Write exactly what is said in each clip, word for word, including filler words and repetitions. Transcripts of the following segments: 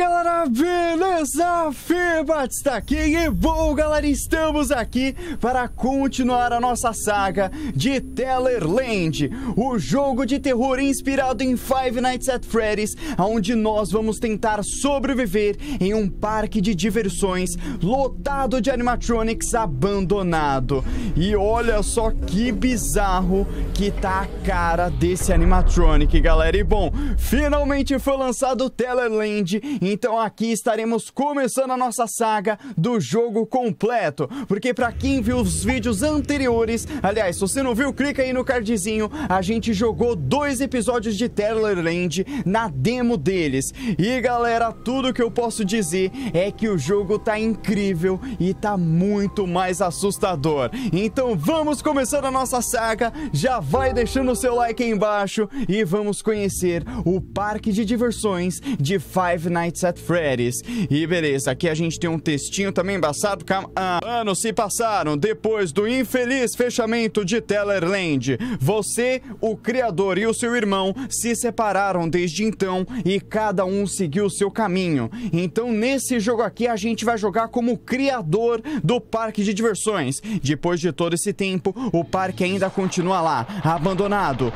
galera, beleza? Fê Batista aqui e bom, galera, estamos aqui para continuar a nossa saga de Tellerland, o jogo de terror inspirado em Five Nights at Freddy's, onde nós vamos tentar sobreviver em um parque de diversões lotado de animatronics abandonado. E olha só que bizarro que tá a cara desse animatronic, galera. E bom, finalmente foi lançado o Tellerland, então aqui estaremos começando a nossa saga do jogo completo, porque pra quem viu os vídeos anteriores, aliás, se você não viu, clica aí no cardzinho, a gente jogou dois episódios de Tellerland na demo deles, e galera, tudo que eu posso dizer é que o jogo tá incrível e tá muito mais assustador. Então vamos começando a nossa saga, já vai deixando o seu like aí embaixo e vamos conhecer o parque de diversões de Five Nights at Freddy's. E beleza, aqui a gente tem um textinho também embaçado. Ah, anos se passaram depois do infeliz fechamento de Tellerland. Você, o criador e o seu irmão se separaram desde então e cada um seguiu o seu caminho. Então nesse jogo aqui a gente vai jogar como criador do parque de diversões. Depois de todo esse tempo, o parque ainda continua lá, abandonado.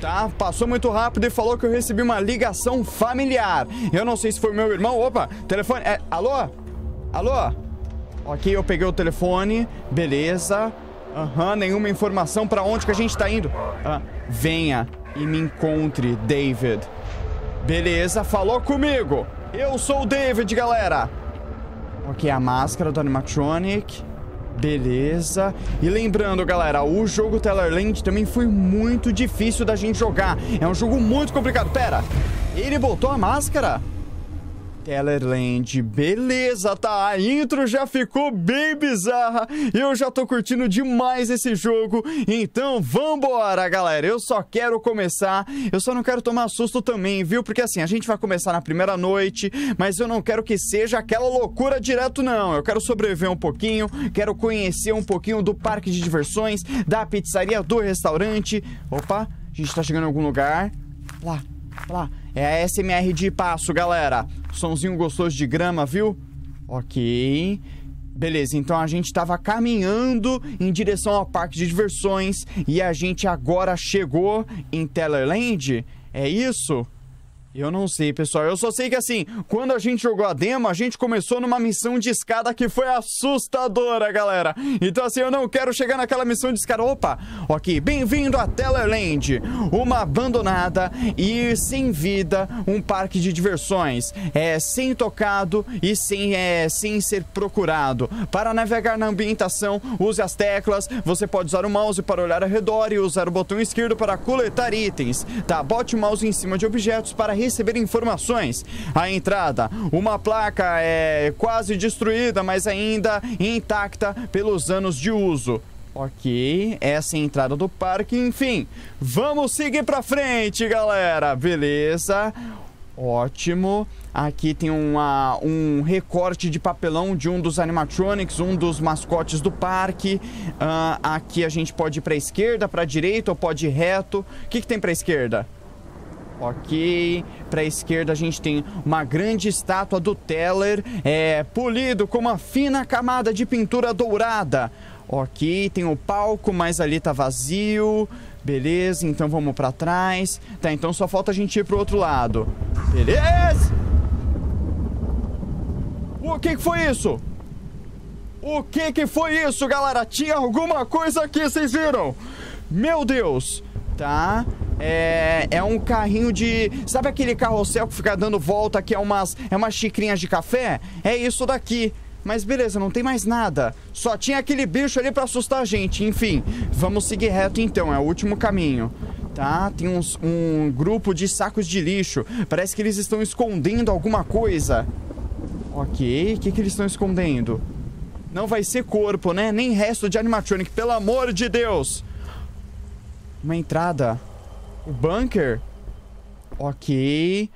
Tá, passou muito rápido e falou que eu recebi uma ligação familiar. Eu não sei se foi meu irmão. Opa, telefone. É, alô? Alô? Ok, eu peguei o telefone. Beleza. Aham, uhum, nenhuma informação pra onde que a gente tá indo. Ah, venha e me encontre, David. Beleza, falou comigo. Eu sou o David, galera. Ok, a máscara do animatronic. Beleza, e lembrando galera, o jogo Tellerland também foi muito difícil da gente jogar, é um jogo muito complicado. Pera, ele botou a máscara? Tellerland, beleza, tá, a intro já ficou bem bizarra, eu já tô curtindo demais esse jogo, então vambora galera, eu só quero começar, eu só não quero tomar susto também, viu, porque assim, a gente vai começar na primeira noite, mas eu não quero que seja aquela loucura direto não, eu quero sobreviver um pouquinho, quero conhecer um pouquinho do parque de diversões, da pizzaria, do restaurante. Opa, a gente tá chegando em algum lugar, lá, lá. É a A S M R de passo, galera. Sonzinho gostoso de grama, viu? Ok. Beleza, então a gente tava caminhando em direção ao parque de diversões e a gente agora chegou em Tellerland? É isso? Eu não sei, pessoal. Eu só sei que, assim, quando a gente jogou a demo, a gente começou numa missão de escada que foi assustadora, galera. Então, assim, eu não quero chegar naquela missão de escada. Opa! Ok, bem-vindo a Tellerland. Uma abandonada e sem vida, um parque de diversões. É, sem tocado e sem, é, sem ser procurado. Para navegar na ambientação, use as teclas. Você pode usar o mouse para olhar ao redor e usar o botão esquerdo para coletar itens. Tá, bote o mouse em cima de objetos para receber informações. A entrada, uma placa é quase destruída, mas ainda intacta pelos anos de uso. Ok, essa é a entrada do parque, enfim. Vamos seguir pra frente, galera. Beleza, ótimo. Aqui tem uma, um recorte de papelão de um dos animatronics, um dos mascotes do parque. Uh, aqui a gente pode ir pra esquerda, pra direita ou pode ir reto. O que que tem pra esquerda? Ok, para a esquerda a gente tem uma grande estátua do Teller, é, polido com uma fina camada de pintura dourada. Ok, tem o palco, mas ali tá vazio. Beleza, então vamos para trás. Tá, então só falta a gente ir pro outro lado. Beleza? O que que foi isso? O que que foi isso, galera? Tinha alguma coisa aqui, vocês viram? Meu Deus! Tá... É, é um carrinho de... Sabe aquele carrossel que fica dando volta, que é umas, é umas xicrinhas de café? É isso daqui. Mas beleza, não tem mais nada. Só tinha aquele bicho ali pra assustar a gente. Enfim, vamos seguir reto então, é o último caminho. Tá, tem uns, um grupo de sacos de lixo. Parece que eles estão escondendo alguma coisa. Ok, o que que eles estão escondendo? Não vai ser corpo, né? Nem resto de animatronic, pelo amor de Deus. Uma entrada... O bunker? Ok.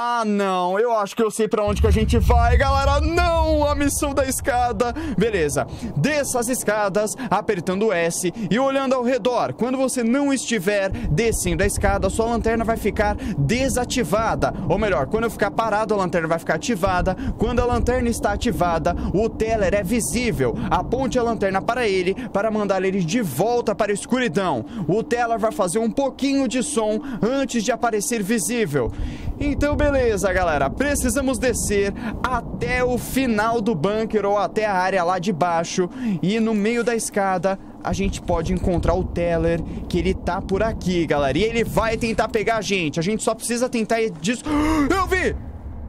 Ah, não, eu acho que eu sei pra onde que a gente vai, galera. Não, a missão da escada. Beleza, desça as escadas apertando S e olhando ao redor. Quando você não estiver descendo a escada, sua lanterna vai ficar desativada. Ou melhor, quando eu ficar parado, a lanterna vai ficar ativada. Quando a lanterna está ativada, o teller é visível. Aponte a lanterna para ele, para mandar ele de volta para a escuridão. O teller vai fazer um pouquinho de som antes de aparecer visível. Então, beleza, galera, precisamos descer até o final do bunker ou até a área lá de baixo. E no meio da escada a gente pode encontrar o teller, que ele tá por aqui, galera. E ele vai tentar pegar a gente. A gente só precisa tentar ir disso. Eu vi!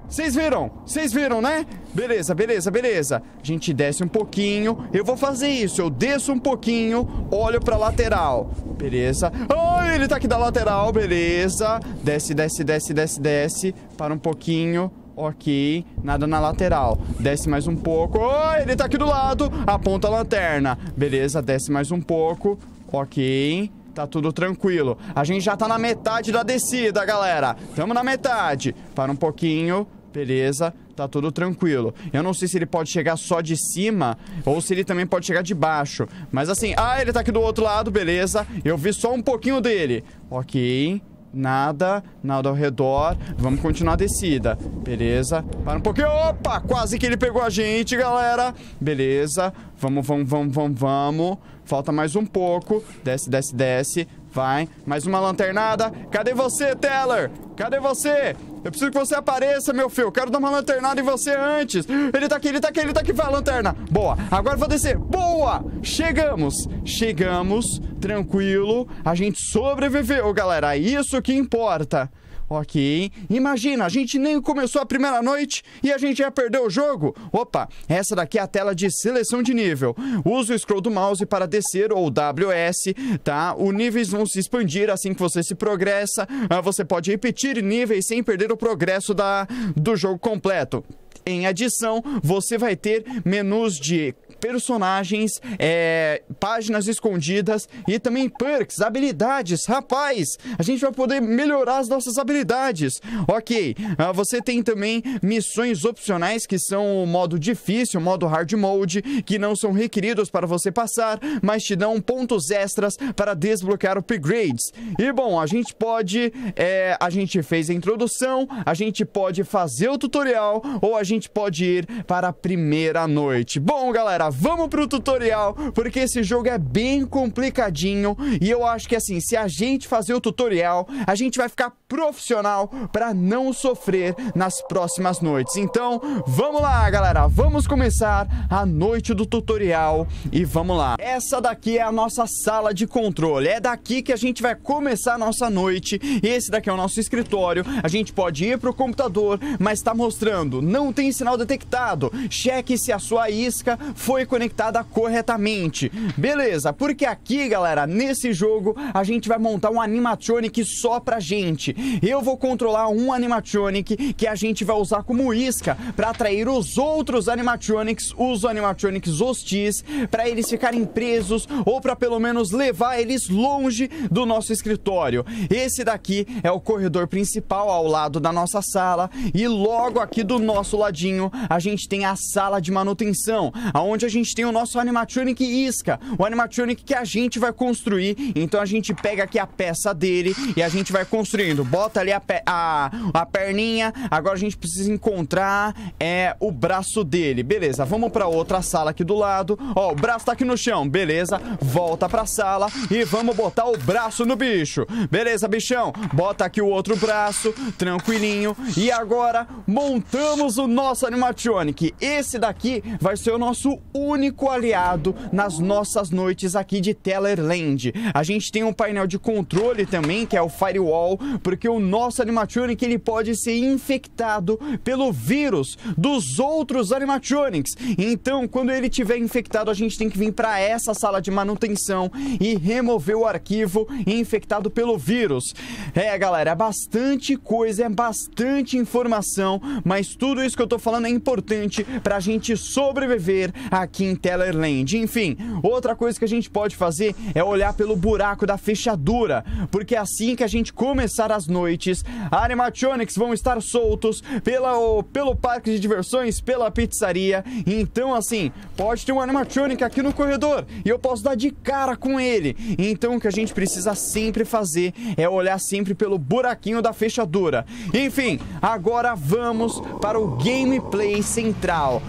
Vocês viram? Vocês viram, né? Beleza, beleza, beleza. A gente desce um pouquinho. Eu vou fazer isso. Eu desço um pouquinho, olho pra lateral. Beleza. Ah, ele tá aqui da lateral. Beleza. Desce, desce, desce, desce, desce. Para um pouquinho. Ok, nada na lateral. Desce mais um pouco. Oh, ele tá aqui do lado. Aponta a lanterna. Beleza, desce mais um pouco. Ok, tá tudo tranquilo. A gente já tá na metade da descida, galera. Tamo na metade. Para um pouquinho. Beleza, tá tudo tranquilo. Eu não sei se ele pode chegar só de cima ou se ele também pode chegar de baixo. Mas assim, ah, ele tá aqui do outro lado. Beleza, eu vi só um pouquinho dele. Ok, nada, nada ao redor. Vamos continuar a descida. Beleza, para um pouquinho. Opa, quase que ele pegou a gente, galera. Beleza, vamos, vamos, vamos, vamos, vamos. Falta mais um pouco. Desce, desce, desce. Vai, mais uma lanternada. Cadê você, teller? Cadê você? Eu preciso que você apareça, meu filho. Quero dar uma lanternada em você antes. Ele tá aqui, ele tá aqui, ele tá aqui. Vai a lanterna. Boa, agora eu vou descer. Boa, chegamos. Chegamos, tranquilo. A gente sobreviveu, galera. Isso que importa. Ok, imagina, a gente nem começou a primeira noite e a gente já perdeu o jogo. Opa, essa daqui é a tela de seleção de nível. Usa o scroll do mouse para descer, ou W S, tá? Os níveis vão se expandir assim que você se progressa. Você pode repetir níveis sem perder o progresso da, do jogo completo. Em adição, você vai ter menus de personagens, é, páginas escondidas e também perks, habilidades. Rapaz, a gente vai poder melhorar as nossas habilidades. Ok, uh, você tem também missões opcionais, que são o modo difícil, o modo hard mode, que não são requeridos para você passar, mas te dão pontos extras para desbloquear upgrades. E bom, a gente pode é, a gente fez a introdução, a gente pode fazer o tutorial ou a gente pode ir para a primeira noite. Bom, galera, vamos pro tutorial, porque esse jogo é bem complicadinho e eu acho que assim, se a gente fazer o tutorial, a gente vai ficar profissional para não sofrer nas próximas noites. Então, vamos lá, galera, vamos começar a noite do tutorial e vamos lá. Essa daqui é a nossa sala de controle, é daqui que a gente vai começar a nossa noite. Esse daqui é o nosso escritório, a gente pode ir pro computador, mas tá mostrando, não tem sinal detectado, cheque se a sua isca foi conectada corretamente. Beleza, porque aqui, galera, nesse jogo, a gente vai montar um animatronic só pra gente. Eu vou controlar um animatronic que a gente vai usar como isca pra atrair os outros animatronics, os animatronics hostis, pra eles ficarem presos ou pra pelo menos levar eles longe do nosso escritório. Esse daqui é o corredor principal ao lado da nossa sala e logo aqui do nosso ladinho a gente tem a sala de manutenção, aonde a gente tem o nosso animatronic isca, o animatronic que a gente vai construir. Então a gente pega aqui a peça dele e a gente vai construindo. Bota ali a, a, a perninha. Agora a gente precisa encontrar é, o braço dele. Beleza, vamos pra outra sala aqui do lado. Ó, o braço tá aqui no chão, beleza. Volta pra sala e vamos botar o braço no bicho. Beleza, bichão, bota aqui o outro braço. Tranquilinho. E agora montamos o nosso animatronic. Esse daqui vai ser o nosso nosso único aliado nas nossas noites aqui de Tellerland. A gente tem um painel de controle também, que é o Firewall, porque o nosso animatronic, ele pode ser infectado pelo vírus dos outros animatronics. Então, quando ele tiver infectado, a gente tem que vir para essa sala de manutenção e remover o arquivo infectado pelo vírus. É, galera, é bastante coisa, é bastante informação, mas tudo isso que eu tô falando é importante pra gente sobreviver aqui em Tellerland. Enfim, outra coisa que a gente pode fazer é olhar pelo buraco da fechadura, porque assim que a gente começar as noites, animatronics vão estar soltos pela, o, pelo parque de diversões, pela pizzaria. Então assim, pode ter um animatronic aqui no corredor e eu posso dar de cara com ele. Então o que a gente precisa sempre fazer é olhar sempre pelo buraquinho da fechadura. Enfim, agora vamos para o gameplay central.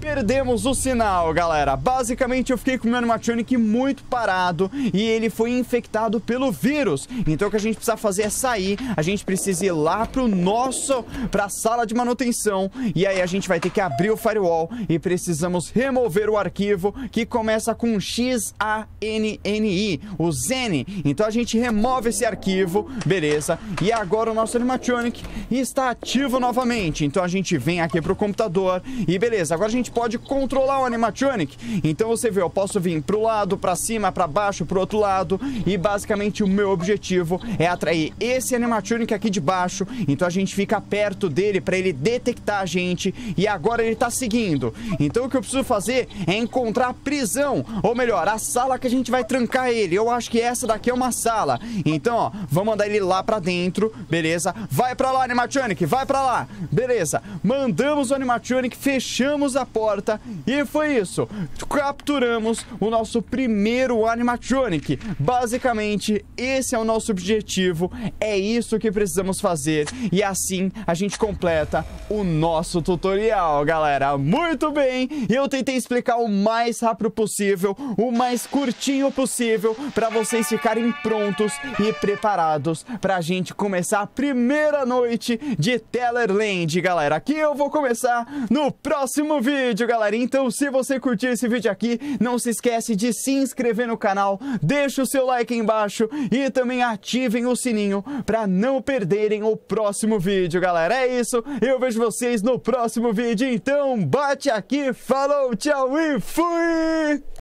Perdemos o sinal, galera. Basicamente, eu fiquei com o meu animatronic muito parado e ele foi infectado pelo vírus. Então, o que a gente precisa fazer é sair. A gente precisa ir lá pro nosso, pra sala de manutenção. E aí, a gente vai ter que abrir o firewall e precisamos remover o arquivo que começa com X A N N I, o Zen. Então, a gente remove esse arquivo, beleza. E agora, o nosso animatronic está ativo novamente. Então, a gente vem aqui pro computador e beleza. Agora, a gente pode controlar o animatronic. Então você vê, eu posso vir pro lado, pra cima, pra baixo, pro outro lado. E basicamente o meu objetivo é atrair esse animatronic aqui de baixo. Então a gente fica perto dele pra ele detectar a gente. E agora ele tá seguindo. Então o que eu preciso fazer é encontrar a prisão, ou melhor, a sala que a gente vai trancar ele. Eu acho que essa daqui é uma sala. Então ó, vamos mandar ele lá pra dentro, beleza. Vai pra lá, animatronic, vai pra lá. Beleza, mandamos o animatronic, fechamos a porta e foi isso. Capturamos o nosso primeiro animatronic. Basicamente, esse é o nosso objetivo, é isso que precisamos fazer e assim a gente completa o nosso tutorial, galera. Muito bem, eu tentei explicar o mais rápido possível, o mais curtinho possível, para vocês ficarem prontos e preparados para a gente começar a primeira noite de Tellerland, galera, que eu vou começar no próximo vídeo. vídeo, galera. Então, se você curtiu esse vídeo aqui, não se esquece de se inscrever no canal, deixa o seu like aí embaixo e também ativem o sininho para não perderem o próximo vídeo, galera. É isso, eu vejo vocês no próximo vídeo, então bate aqui, falou, tchau e fui!